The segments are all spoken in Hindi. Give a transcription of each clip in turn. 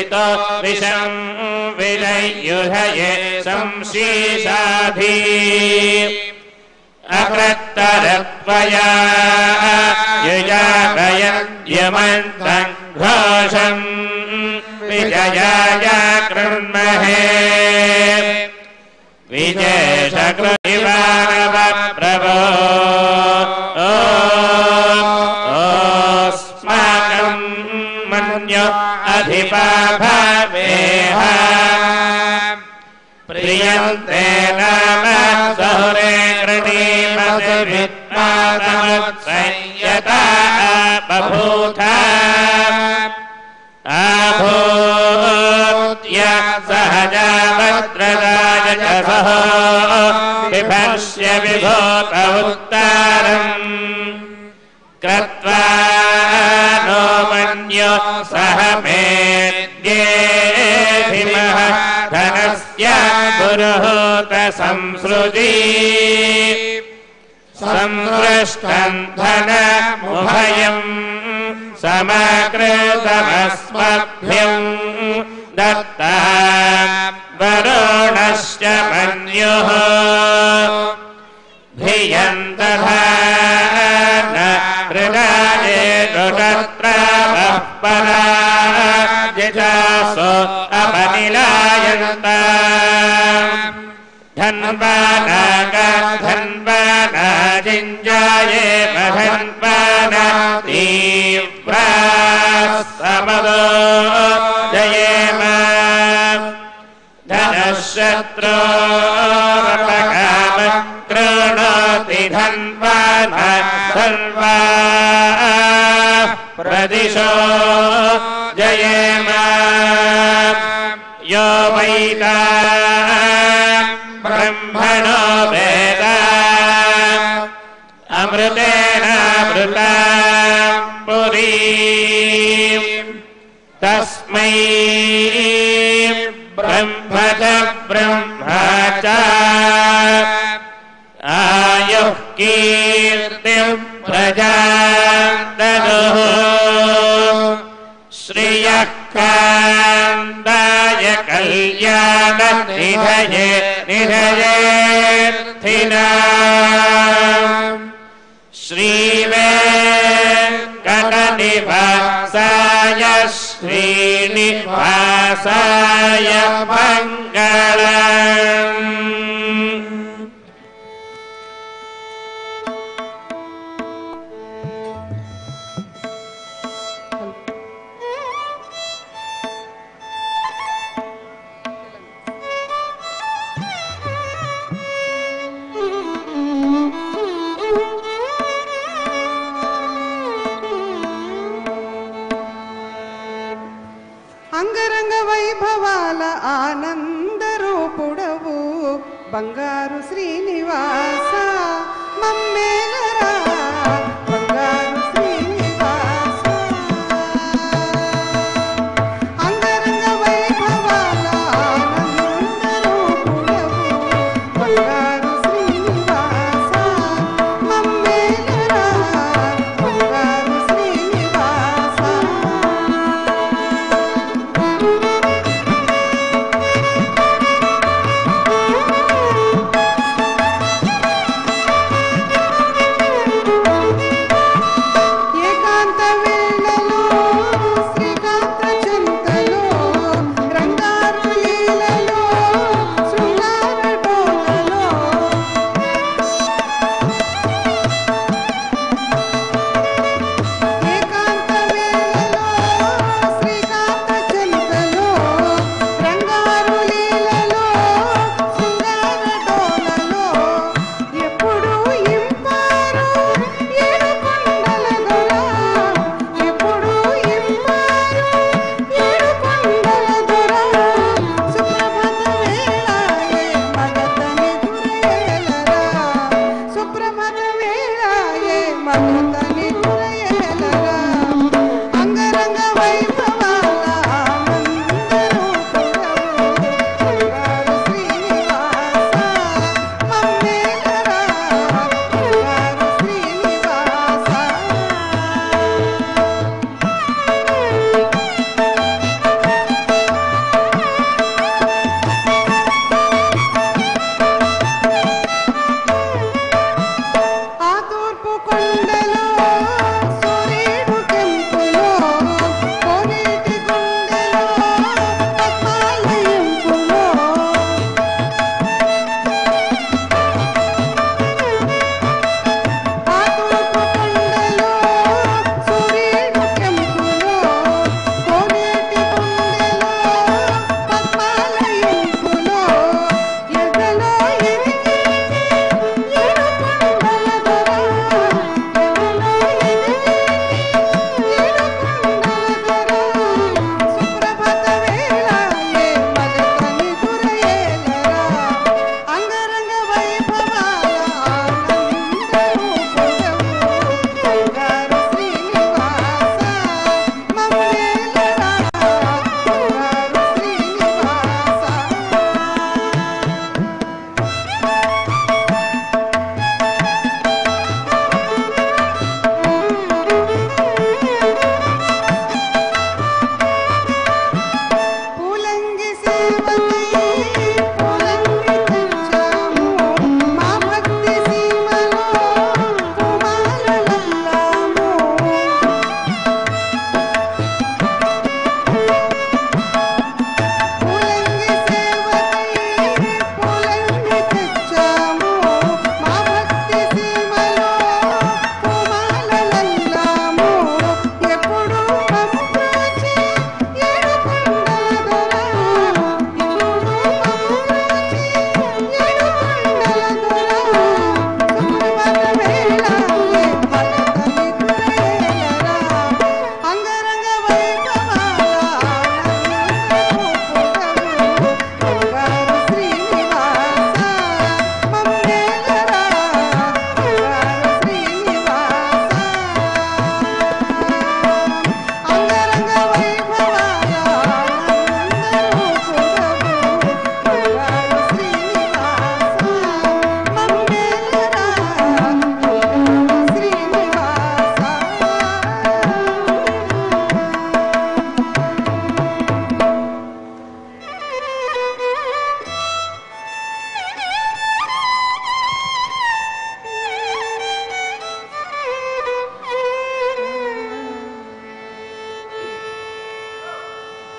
विहितो विषं विनयुधये संशीषाभि अकृत्तरत्वया युजागयद्यमन्तं घोषं विजयाय कृण्महे विजयशकृतिवाव प्रभो अस्माकं मन्यो अधिपाभावेह प्रियन्ते नाम सहुरे संयता बभूथ आभूत्या सहजावत्रदायजसः विभस्य विभूत उत्तरम् कृत्वा नो मन्यो सहमेद्येभिमः धनस्य पुरोहत संसृजी संरष्टं धनमुभयं समकृतमस्मभ्यं दत्तं वरुणश्च मन्युः भियन्तधान हृदये दुरत्र पराजितासो अपनिलायन्त धन्वाना जिञ्जाये महन्वाना तीव्रास्तमदो जयेम धनशत्रो अपकामं कृणोति धन्वाना धन्वा प्रदिशो जयेम यो वैता ब्रह्मणो वेदा अमृतेनामृता पुरी तस्मै ब्रह्मा च आयुः कीर्तिं प्रजां ददुः श्रियः कान्दाय कल्याण निधये निधयेत्थिनाम् श्रीनिवासाय मङ्गलम् अंगरंग वैभवाल आनंद रूपुडवु बंगारु श्रीनिवास मम्मेलरा बंगारु श्रीनिवास अंगरंग वैभवाल आनंद रूपुडवु बंगारु श्रीनिवास मम्मेलरा बंगारु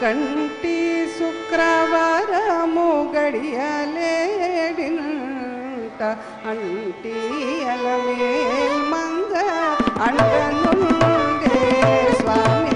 కంటి శుక్రవారము గడియలేడినంట అంటి అలమేల్ మంగ అంటనుండే స్వామి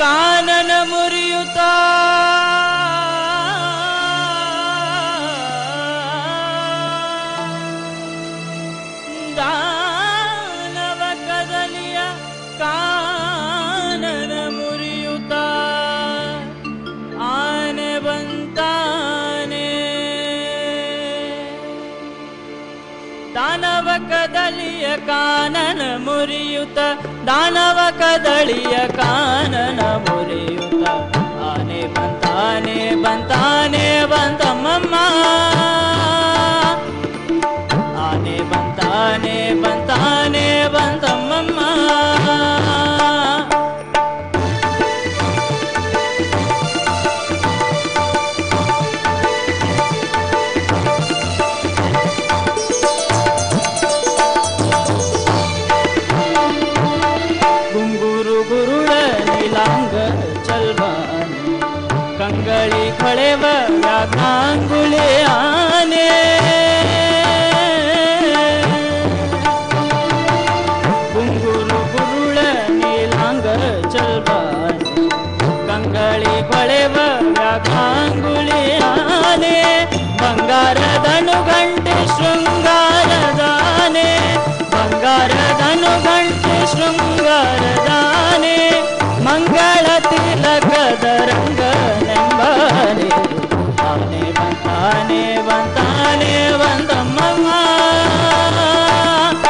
ಕಾನನ ಮುರಿಯುತ್ತ ದಾನವ ಕದಲಿಯ ಕಾನನ ಮುರಿಯುತ್ತ ಆನೆ ಬಂತಾನೆ ದಾನವ ಕದಲಿಯ ಕಾನನ ಮುರಿಯುತ್ತ दानव कदलिया कानन मुरियुता आने बंताने बंताने बंतम्मा आने बंताने बंताने बंतम्मा गांगुले आने घुंगुरु गुरुळ नीलांग चलबाने कंगळी बळेव गांगुले आने बंगारदनु घंटे शृंगारदाने बंगारदनु घंटे शृंगारदाने मंगळ तिलकदरंग आने बंताने बंतम्मा आने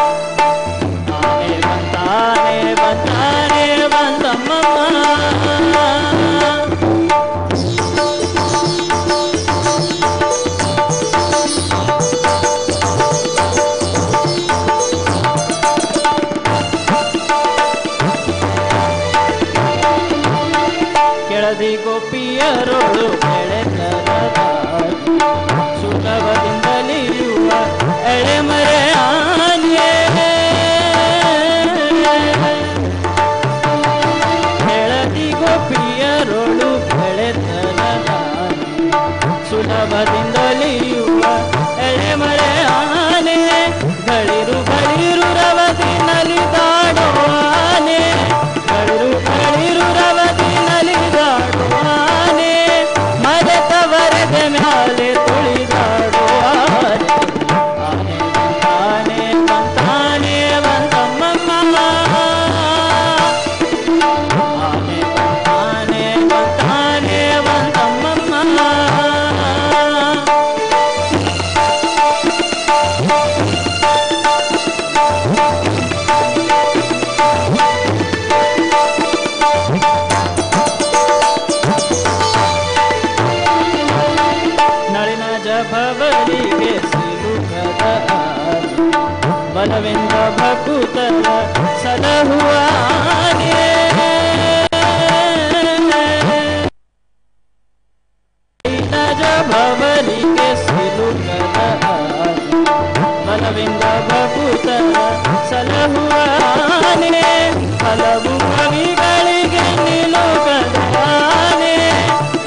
बंताने बंताने बंतम्मा केळदी गोपियरोळु सुलभदिंदलियुव एळे मरे आने गळिरु गळिरु रवदिनलि दाडुवाने गळिरु गळिरु रवदिनलि दाडुवाने मदतवरदे म्याले तुळिदाडुवाने आने बंताने बंताने बंतम्मा आने बंताने बंताने बंतम्मा बलविंद भकुत सलहुआने भवनी के सिलु बलविंद भकुत सलहुआने हलवु कविगे निलोकदाने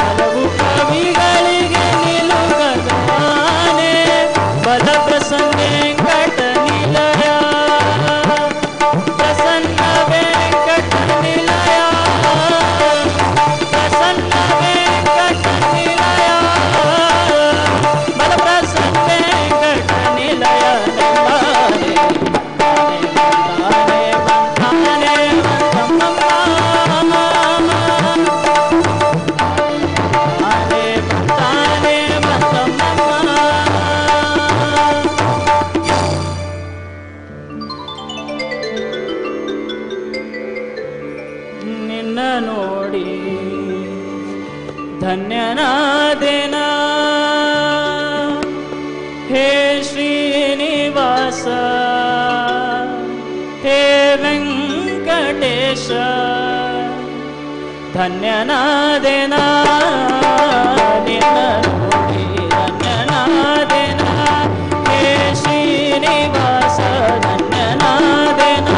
हलवु कविगे निलोकदाने बल प्रसन्न ಧನ್ಯನಾದೆನಾ ನಿನ್ನ ನೋಡಿ ಧನ್ಯನಾದೆನಾ ಹೇ ಶ್ರೀನಿವಾಸ ಧನ್ಯನಾದೆನಾ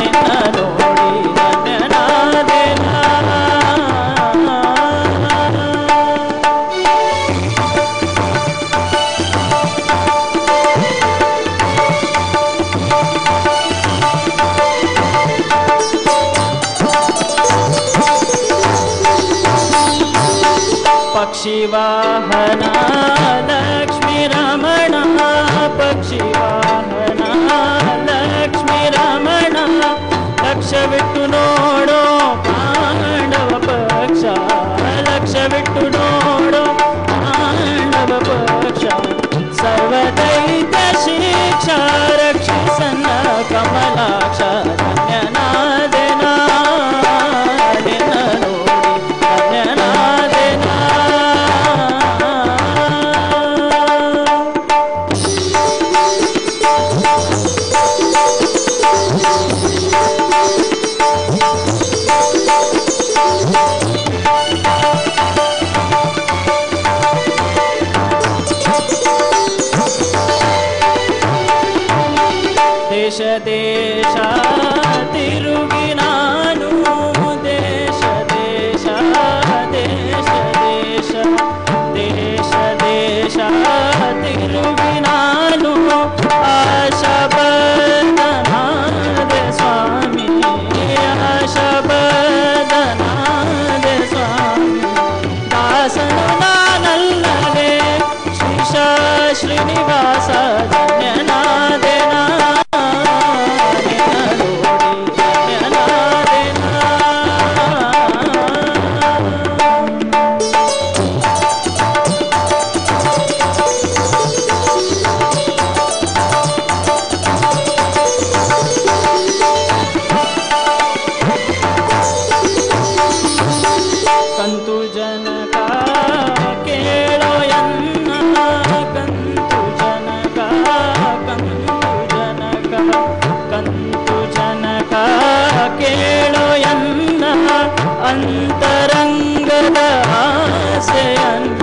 ನಿನ್ನ ನೋಡಿ ಧನ್ಯನಾದೆನಾ अंतरंग आशयन।